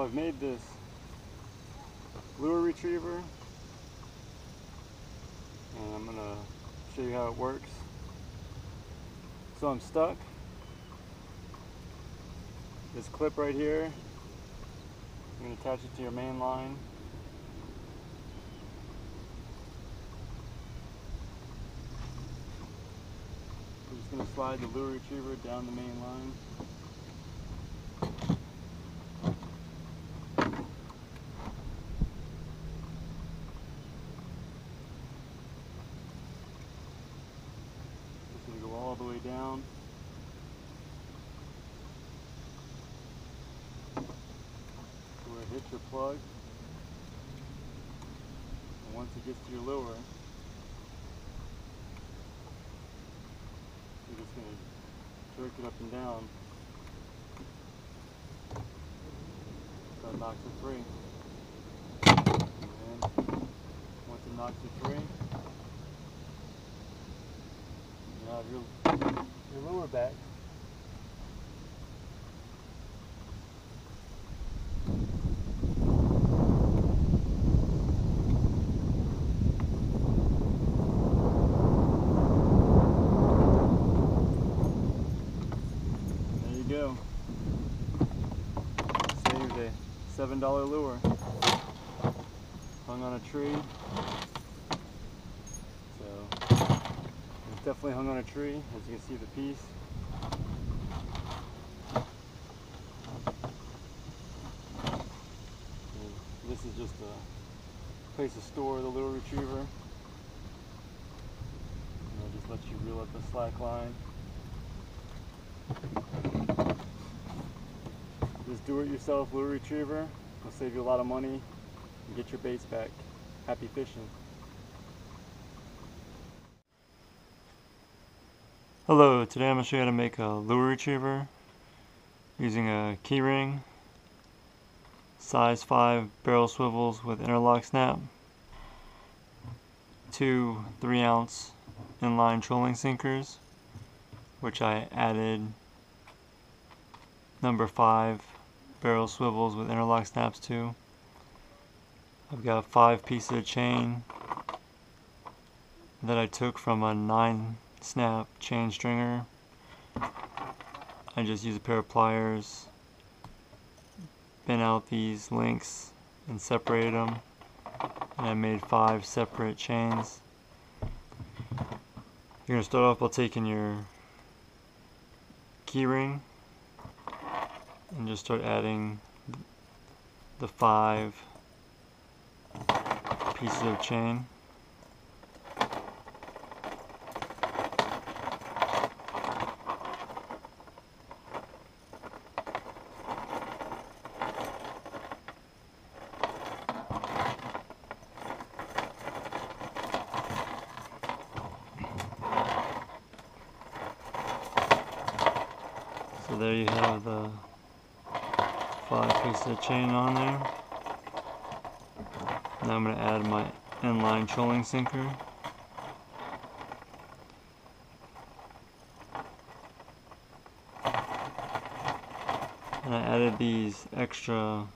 Well, I've made this lure retriever and I'm gonna show you how it works. So I'm stuck. This clip right here, you're gonna attach it to your main line. We're just gonna slide the lure retriever down the main line. All the way down. So where it hits your plug. And once it gets to your lure, you're just going to jerk it up and down. So it knocks it free. And then once it knocks it free, your lure back. There you go. Saved a $7 lure. Hung on a tree. Definitely hung on a tree, as you can see the piece. And this is just a place to store the lure retriever. And it just lets you reel up the slack line. This do-it-yourself lure retriever will save you a lot of money and get your baits back. Happy fishing. Hello, today I'm going to show you how to make a lure retriever using a key ring, size 5 barrel swivels with interlock snap, 2 3-ounce inline trolling sinkers, which I added number 5 barrel swivels with interlock snaps to. I've got 5 pieces of chain that I took from a 9 snap chain stringer. I just use a pair of pliers, bent out these links and separated them, and I made 5 separate chains. You're going to start off by taking your key ring and just start adding the 5 pieces of chain. So there you have the 5 pieces of chain on there. Now I'm going to add my inline trolling sinker. And I added these extra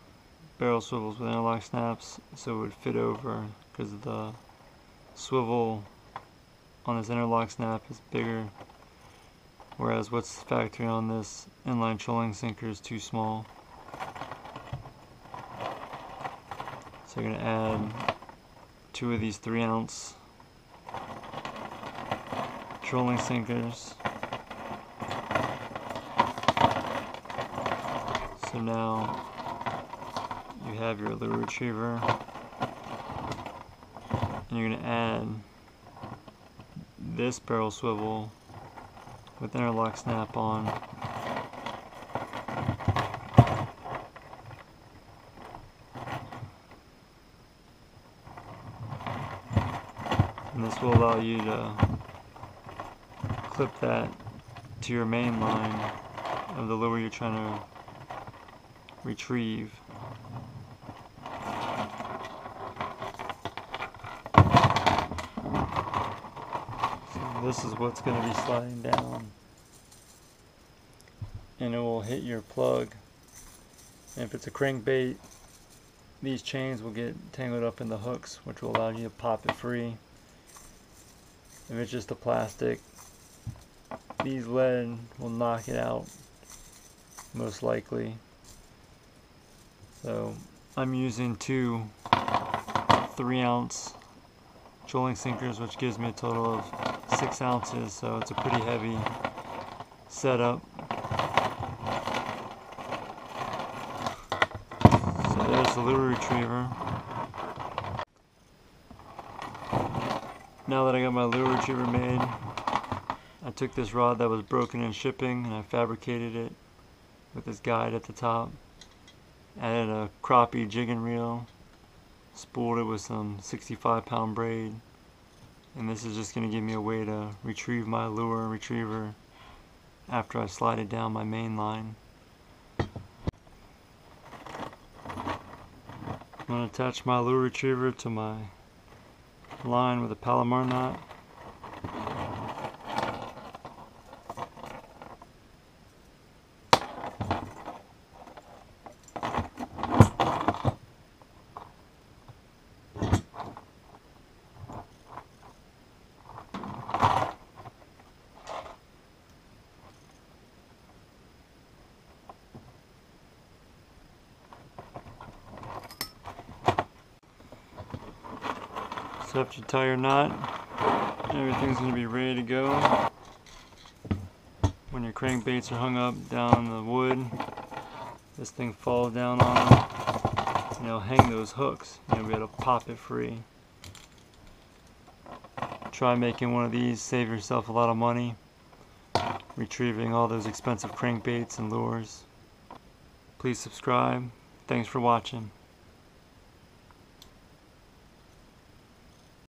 barrel swivels with interlock snaps so it would fit over, because the swivel on this interlock snap is bigger, whereas what's factory on this inline trolling sinker is too small. So you're going to add 2 of these 3-ounce trolling sinkers. So now you have your lure retriever, and you're going to add this barrel swivel with interlock snap on. And this will allow you to clip that to your main line of the lure you're trying to retrieve. This is what's going to be sliding down, and it will hit your plug And if it's a crankbait, these chains will get tangled up in the hooks, which will allow you to pop it free. If it's just a plastic, these lead will knock it out, most likely. So I'm using two 3-ounce trolling sinkers, which gives me a total of 6 ounces, so it's a pretty heavy setup. So there's the lure retriever. Now that I got my lure retriever made, I took this rod that was broken in shipping and I fabricated it with this guide at the top. Added a crappie jigging reel, spooled it with some 65-pound braid, and this is just going to give me a way to retrieve my lure retriever after I slide it down my main line. I'm going to attach my lure retriever to my line with a Palomar knot. So after you tie your knot, everything's going to be ready to go. When your crankbaits are hung up down the wood, this thing falls down on them, and it'll hang those hooks, and you'll be able to pop it free. Try making one of these, save yourself a lot of money, retrieving all those expensive crankbaits and lures. Please subscribe. Thanks for watching.